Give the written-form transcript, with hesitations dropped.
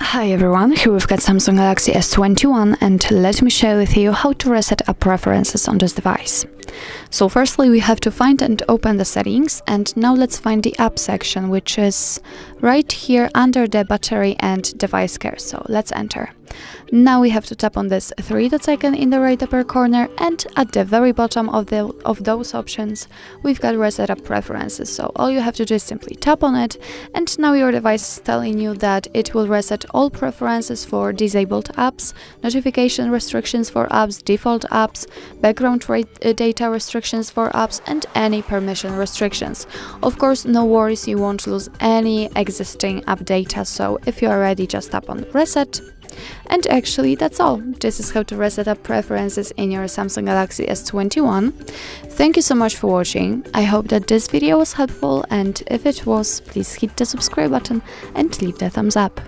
Hi everyone, here we've got Samsung Galaxy S21 and let me share with you how to reset our preferences on this device. So firstly we have to find and open the settings, and now let's find the app section, which is right here under the battery and device care, so let's enter. Now we have to tap on this three dots icon in the right upper corner, and at the very bottom of those options we've got reset app preferences, so all you have to do is simply tap on it, and now your device is telling you that it will reset all preferences for disabled apps, notification restrictions for apps, default apps, background data restrictions for apps, and any permission restrictions. Of course, no worries, you won't lose any existing app data, so if you are ready, just tap on reset. And actually that's all. This is how to reset up preferences in your Samsung Galaxy S21. Thank you so much for watching. I hope that this video was helpful, and if it was, please hit the subscribe button and leave the thumbs up.